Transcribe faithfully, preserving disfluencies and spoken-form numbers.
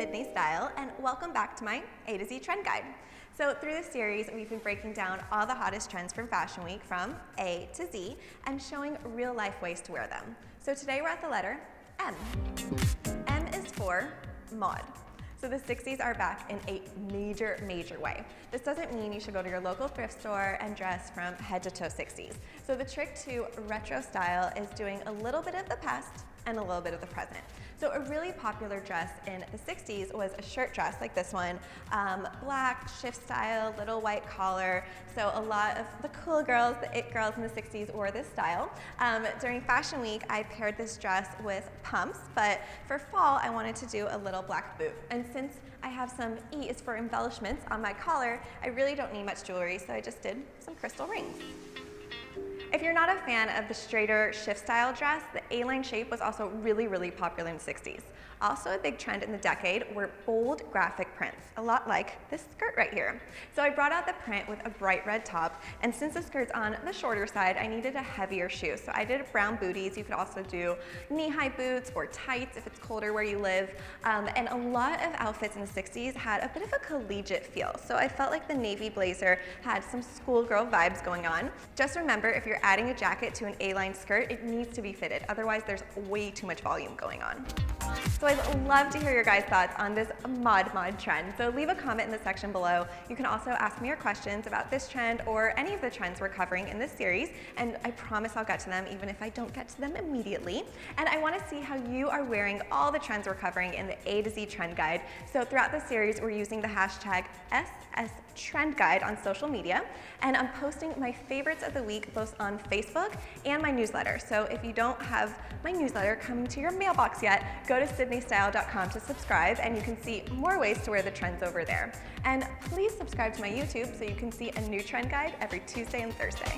Sydne Style, and welcome back to my A to Z Trend Guide. So through this series, we've been breaking down all the hottest trends from Fashion Week from A to Z and showing real life ways to wear them. So today we're at the letter M. M is for mod. So the sixties are back in a major, major way. This doesn't mean you should go to your local thrift store and dress from head to toe sixties. So the trick to retro style is doing a little bit of the past and a little bit of the present. So a really popular dress in the sixties was a shirt dress like this one, um, black, shift style, little white collar. So a lot of the cool girls, the it girls in the sixties wore this style. Um, during Fashion Week, I paired this dress with pumps, but for fall, I wanted to do a little black boot. And since I have some E is for embellishments on my collar, I really don't need much jewelry, so I just did some crystal rings. If you're not a fan of the straighter shift style dress, the A-line shape was also really, really popular in the sixties. Also a big trend in the decade were bold graphic prints, a lot like this skirt right here. So I brought out the print with a bright red top, and since the skirt's on the shorter side, I needed a heavier shoe. So I did brown booties. You could also do knee-high boots or tights if it's colder where you live. Um, and a lot of outfits in the sixties had a bit of a collegiate feel. So I felt like the navy blazer had some schoolgirl vibes going on. Just remember, if you're adding a jacket to an A-line skirt, it needs to be fitted. Otherwise, there's way too much volume going on. So I'd love to hear your guys' thoughts on this mod mod trend. So leave a comment in the section below. You can also ask me your questions about this trend or any of the trends we're covering in this series, and I promise I'll get to them even if I don't get to them immediately. And I want to see how you are wearing all the trends we're covering in the A to Z Trend Guide. So throughout the series, we're using the hashtag S S Trend Guide on social media, and I'm posting my favorites of the week both on Facebook and my newsletter. So if you don't have my newsletter coming to your mailbox yet, go to sydne style dot com to subscribe, and you can see more ways to wear the trends over there. And please subscribe to my YouTube so you can see a new trend guide every Tuesday and Thursday.